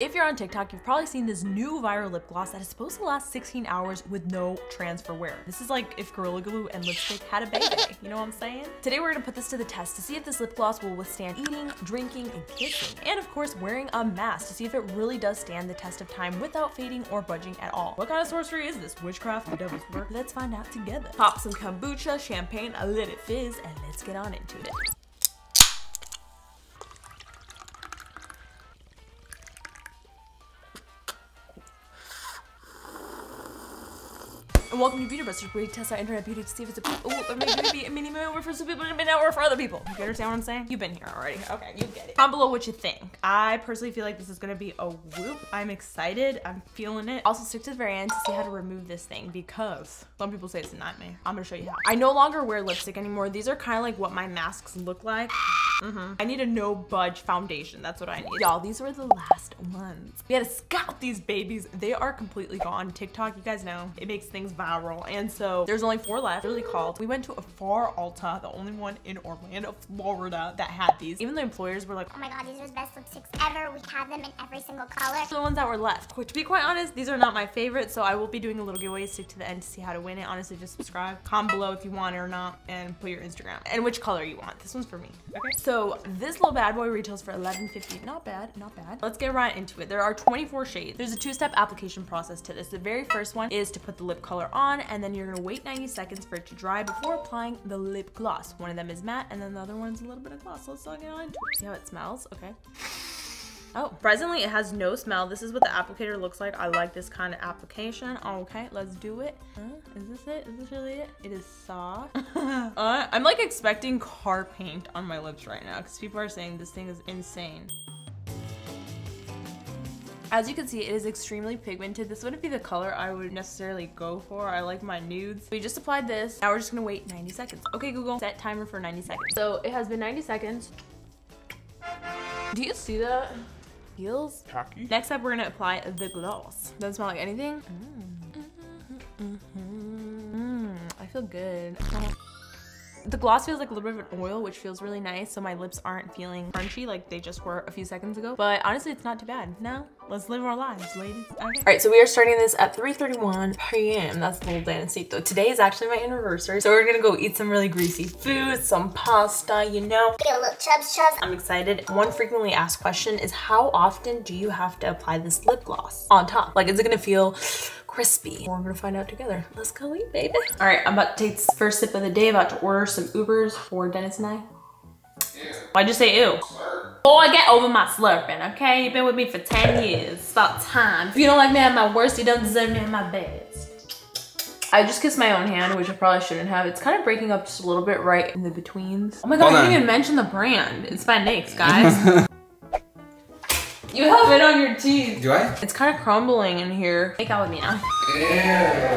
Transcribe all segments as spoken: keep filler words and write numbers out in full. If you're on TikTok, you've probably seen this new viral lip gloss that is supposed to last sixteen hours with no transfer wear. This is like if Gorilla Glue and lipstick had a baby, you know what I'm saying? Today we're gonna put this to the test to see if this lip gloss will withstand eating, drinking, and kissing, and of course wearing a mask to see if it really does stand the test of time without fading or budging at all. What kind of sorcery is this? Witchcraft? The devil's work? Let's find out together. Pop some kombucha, champagne, a little fizz, and let's get on into it. And welcome to Beauty Busters, where we test our internet beauty to see if it's a poop. Oh, it may be a mini moment for some people, it may not work for other people. You understand what I'm saying? You've been here already. Okay, you get it. Comment below what you think. I personally feel like this is gonna be a whoop. I'm excited. I'm feeling it. Also, stick to the very end to see how to remove this thing because some people say it's not me. I'm gonna show you how. I no longer wear lipstick anymore. These are kind of like what my masks look like. Mm-hmm. I need a no budge foundation. That's what I need. Y'all, these were the last ones. We had to scout these babies. They are completely gone. TikTok, you guys know, it makes things viral. And so there's only four left. Really called. We went to a far Ulta, the only one in Orlando, Florida that had these. Even the employers were like, oh my God, these are the best lipsticks ever. We have them in every single color. So the ones that were left. To be quite honest, these are not my favorite. So I will be doing a little giveaway. Stick to the end to see how to win it. Honestly, just subscribe. Comment below if you want it or not and put your Instagram and which color you want. This one's for me. Okay. So this little bad boy retails for eleven fifty. Not bad, not bad. Let's get right into it. There are twenty-four shades. There's a two-step application process to this. The very first one is to put the lip color on, and then you're gonna wait ninety seconds for it to dry before applying the lip gloss. One of them is matte, and then the other one's a little bit of gloss. Let's get on into it. See how it smells? Okay. Oh, surprisingly, it has no smell. This is what the applicator looks like. I like this kind of application. Okay, let's do it. Huh? Is this it? Is this really it? It is soft. uh, I'm like expecting car paint on my lips right now because people are saying this thing is insane. As you can see, it is extremely pigmented. This wouldn't be the color I would necessarily go for. I like my nudes. We just applied this. Now we're just gonna wait ninety seconds. Okay, Google, set timer for ninety seconds. So it has been ninety seconds. Do you see that? Feels tacky. Next up, we're gonna apply the gloss. Doesn't smell like anything. Mm. Mm-hmm. Mm, I feel good. The gloss feels like a little bit of an oil, which feels really nice, so my lips aren't feeling crunchy like they just were a few seconds ago. But honestly, it's not too bad. No, let's live our lives, ladies. Okay. All right, so we are starting this at three thirty-one p m That's the little dancito. Today is actually my anniversary, so we're gonna go eat some really greasy food, some pasta, you know. Get a little chubs chubs. I'm excited. One frequently asked question is, how often do you have to apply this lip gloss on top? Like, is it gonna feel crispy? We're gonna find out together. Let's go eat, baby. All right, I'm about to take this first sip of the day, about to order some Ubers for Dennis and I. Ew. Why'd you say ew? Slurp. Boy, get over my slurping, okay? You've been with me for ten years. It's about time. If you don't like me at my worst, you don't deserve me at my best. I just kissed my own hand, which I probably shouldn't have. It's kind of breaking up just a little bit right in the betweens. Oh my God, well, I didn't even mention the brand. It's by NYX, guys. You have it on your teeth. Do I? It's kind of crumbling in here. Make out with me now. Ew.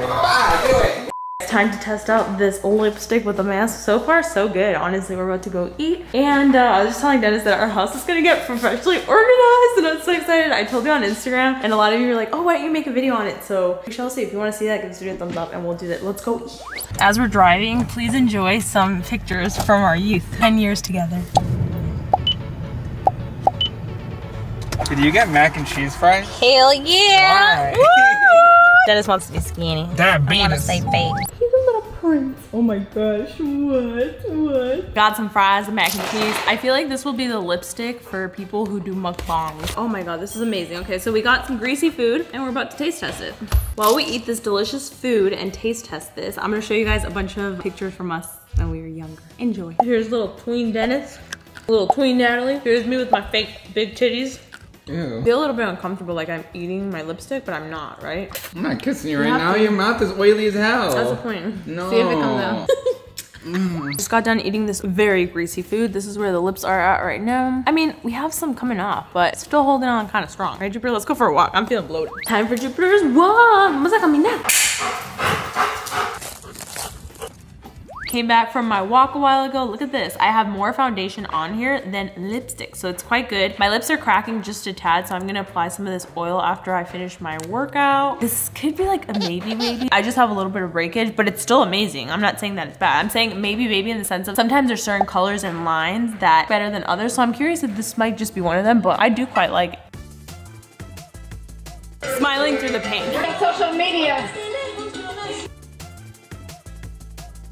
Ah, do it. It's time to test out this lipstick with a mask. So far, so good. Honestly, we're about to go eat. And uh, I was just telling Dennis that our house is gonna get professionally organized, and I'm so excited. I told you on Instagram, and a lot of you were like, oh, why don't you make a video on it? So we shall see. If you wanna see that, give this video a thumbs up, and we'll do that. Let's go eat. As we're driving, please enjoy some pictures from our youth. ten years together. Did you get mac and cheese fries? Hell yeah! Why? Woo! Dennis wants to be skinny. Diabetes. I want to say fake. He's a little prince. Oh my gosh, what, what? Got some fries and mac and cheese. I feel like this will be the lipstick for people who do mukbangs. Oh my God, this is amazing. Okay, so we got some greasy food and we're about to taste test it. While we eat this delicious food and taste test this, I'm gonna show you guys a bunch of pictures from us when we were younger. Enjoy. Here's little tween Dennis, little tween Natalie. Here's me with my fake big titties. Ew. I feel a little bit uncomfortable, like I'm eating my lipstick, but I'm not, right? I'm not kissing you right now. Your mouth is oily as hell. That's the point. No. See if it comes out. Mm. Just got done eating this very greasy food. This is where the lips are at right now. I mean, we have some coming off, but still holding on kind of strong. Right, Jupiter? Let's go for a walk. I'm feeling bloated. Time for Jupiter's walk. Vamos a caminar. Came back from my walk a while ago. Look at this. I have more foundation on here than lipstick, so it's quite good. My lips are cracking just a tad, so I'm gonna apply some of this oil after I finish my workout. This could be like a maybe baby. I just have a little bit of breakage, but it's still amazing. I'm not saying that it's bad. I'm saying maybe baby in the sense of sometimes there's certain colors and lines that are better than others, so I'm curious if this might just be one of them, but I do quite like it. through the pain. We're on social media.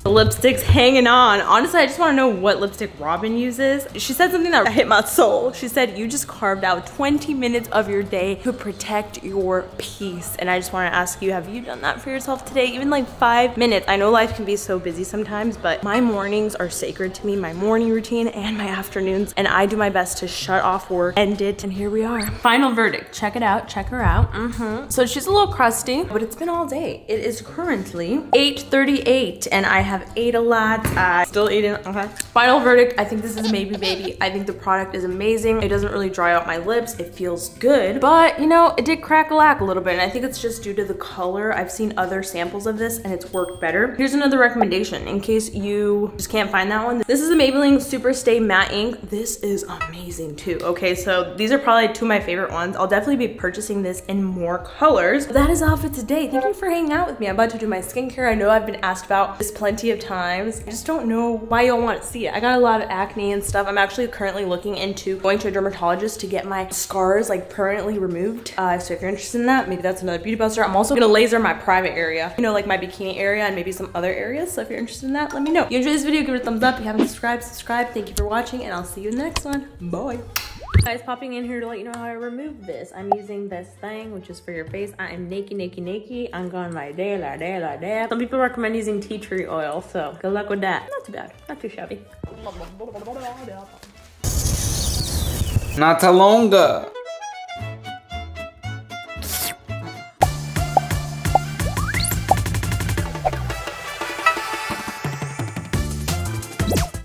The lipstick's hanging on. Honestly, I just want to know what lipstick Robin uses. She said something that hit my soul. She said, you just carved out twenty minutes of your day to protect your peace. And I just want to ask you, have you done that for yourself today? Even like five minutes. I know life can be so busy sometimes, but my mornings are sacred to me, my morning routine and my afternoons. And I do my best to shut off work, end it, and here we are. Final verdict. Check it out. Check her out. Mm-hmm. So she's a little crusty, but it's been all day. It is currently eight thirty-eight and I have ate a lot. I still eating. Okay. Final verdict. I think this is maybe baby. I think the product is amazing. It doesn't really dry out my lips. It feels good, but you know, it did crack-a-lack a little bit, and I think it's just due to the color. I've seen other samples of this and it's worked better. Here's another recommendation in case you just can't find that one. This is the Maybelline Super Stay Matte Ink. This is amazing too. Okay, so these are probably two of my favorite ones. I'll definitely be purchasing this in more colors. But that is all for today. Thank you for hanging out with me. I'm about to do my skincare. I know I've been asked about this plenty of times. I just don't know why y'all want to see it. I got a lot of acne and stuff. I'm actually currently looking into going to a dermatologist to get my scars like permanently removed. Uh, so if you're interested in that, maybe that's another Beauty Buster. I'm also gonna laser my private area, you know, like my bikini area and maybe some other areas. So if you're interested in that, let me know. If you enjoyed this video, give it a thumbs up. If you haven't subscribed, subscribe. Thank you for watching and I'll see you in the next one. Bye. Guys, popping in here to let you know how I remove this. I'm using this thing, which is for your face. I am naked, naked, naked. I'm going like day, like day, like day. Some people recommend using tea tree oil, so good luck with that. Not too bad, not too shabby. Not too long.